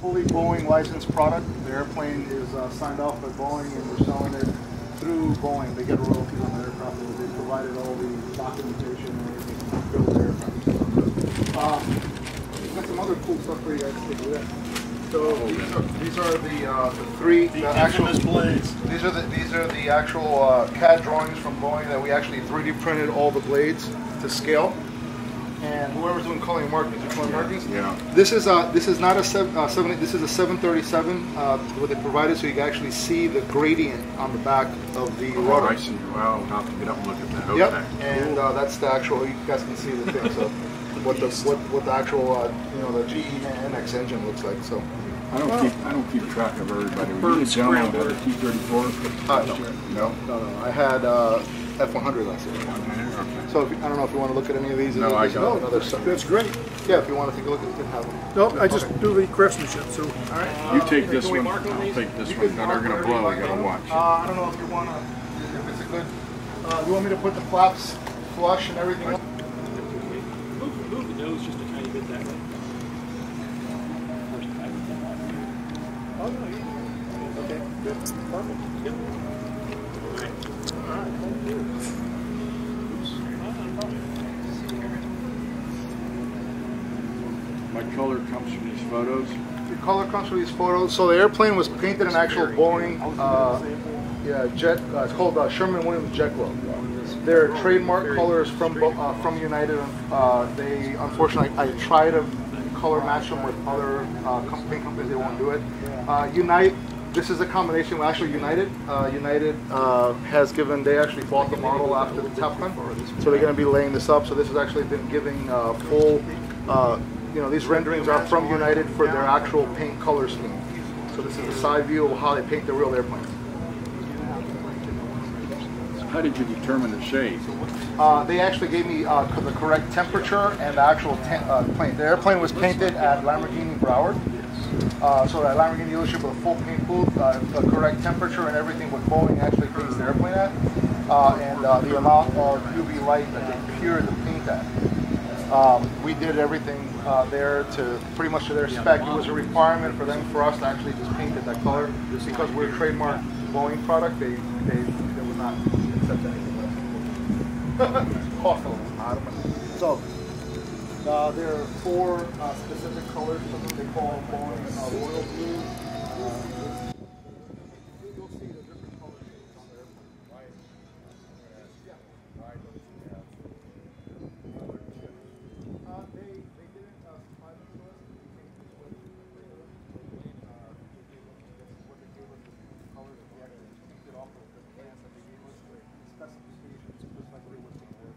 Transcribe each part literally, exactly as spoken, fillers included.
fully Boeing licensed product. The airplane is uh, signed off by Boeing, and we're selling it through Boeing. They get royalties on the aircraft. They provided all the documentation and everything to build the aircraft. Uh, got some other cool stuff for you guys to take a look at. So these are, these are the, uh, the three the the actual blades. These are the these are the actual uh, C A D drawings from Boeing that we actually three D printed all the blades to scale. And whoever's doing calling markings, or calling markings. Yeah. This is a this is not a seven. Uh, seven this is a seven thirty-seven. Uh, what they provided, so you can actually see the gradient on the back of the oh, rudder. Right. Well, I'll have to get up and look at that. Okay. Yep. And uh, that's the actual. You guys can see the thing. So what the what what the actual uh, you know the G E N X engine looks like. So I don't well, keep I don't keep track of everybody. Burn is down the T thirty-four. Uh, no. no, no, no. I had uh, F one hundred last year. So if, I don't know if you want to look at any of these. No, I got another. That's great. Yeah, if you want to take a look at it, have them. No, I just okay. do the craftsmanship. So, all right. Uh, you take this one. I'll take this one. Now they're gonna blow. I gotta watch. Uh, I don't know if you want to. If it's a good. Uh, you want me to put the flaps flush and everything? Up? Move, move the nose just a tiny bit that way. Oh no, you. Okay. Good. Perfect. Yep. All right. All right. Thank you. My color comes from these photos. The color comes from these photos. So the airplane was painted in actual Boeing, uh, yeah, jet. Uh, it's called uh, Sherman Williams Jet Glow. Their trademark colors from uh, from United. Uh, they unfortunately, I try to color match them with other uh, paint companies. They won't do it. Uh, Unite. This is a combination with actually United. Uh, United uh, has given, they actually bought the model after the Top Gun. So they're going to be laying this up. So this has actually been giving uh, full, uh, you know, these renderings are from United for their actual paint color scheme. So this is a side view of how they paint the real airplanes. How did you determine the shade? Uh, they actually gave me uh, the correct temperature and the actual uh, plane. The airplane was painted at Lamborghini Broward. Uh, so that Lamborghini dealership with a full paint booth, uh, the correct temperature and everything what Boeing actually paints the airplane at, uh, and uh, the amount of U V light that they cured the paint at. Um, we did everything uh, there to pretty much to their spec. It was a requirement for them for us to actually just paint it that color, just because we're a trademark Boeing product. They they, they would not accept anything less. Cost a lot. So. Uh, there are four uh, specific colors, something they call Boeing uh, royal blue. Uh, you'll see the different color shades on the airplane. Right. Yeah. Right. Uh, they, they didn't uh, supply them to us. They came to us with what they gave us the colors that we actually picked it off of the plans that they gave us the specifications just like we were seeing there.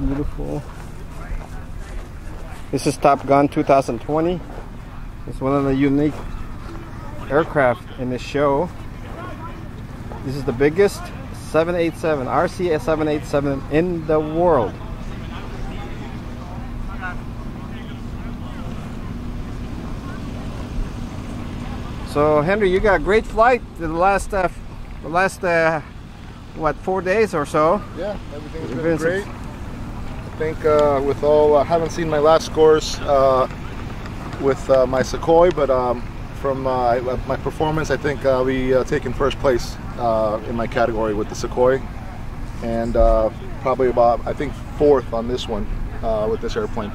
Beautiful. This is Top Gun two thousand twenty. It's one of the unique aircraft in the show. This is the biggest seven eighty-seven, R C A seven eighty-seven in the world. So Henry, you got a great flight the last uh, the last uh, what four days or so. Yeah, everything's been great. I think uh, with all, I uh, haven't seen my last scores uh, with uh, my Sukhoi, but um, from uh, my performance, I think I'll be uh, taking first place uh, in my category with the Sukhoi, and uh, probably about, I think, fourth on this one uh, with this airplane.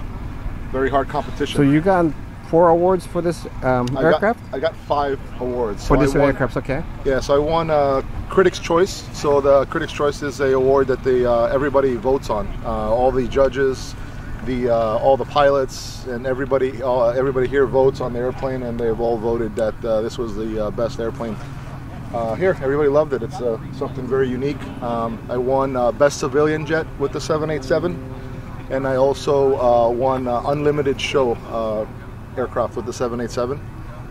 Very hard competition. So you got four awards for this um, aircraft? I got, I got five awards. For so this aircraft, okay. Yeah, so I won uh, Critics' Choice. So the Critics' Choice is a award that they uh, everybody votes on. Uh, all the judges, the uh, all the pilots, and everybody uh, everybody here votes on the airplane, and they've all voted that uh, this was the uh, best airplane. Uh, here, everybody loved it. It's uh, something very unique. Um, I won uh, Best Civilian Jet with the seven eighty-seven, and I also uh, won uh, Unlimited Show uh, aircraft with the seven eighty-seven.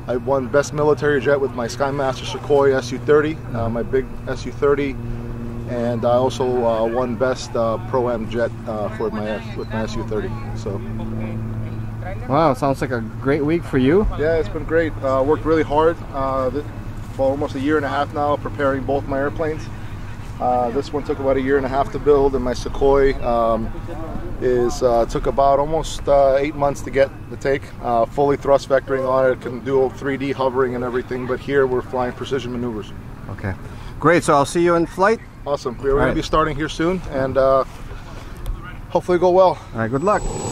I won Best Military Jet with my Skymaster Sukhoi S U thirty, uh, my big S U thirty, and I also uh, won Best uh, Pro-Am Jet uh, for my with my S U thirty. So. Wow, sounds like a great week for you. Yeah, it's been great. Uh, worked really hard. Uh, Well, almost a year and a half now preparing both my airplanes. Uh, this one took about a year and a half to build, and my Sukhoi um, is uh, took about almost uh, eight months to get the take. Uh, fully thrust vectoring on it, can do three D hovering and everything, but here we're flying precision maneuvers. Okay, great. So I'll see you in flight. Awesome. We're going to be starting here soon, and uh, hopefully go well. All right, good luck.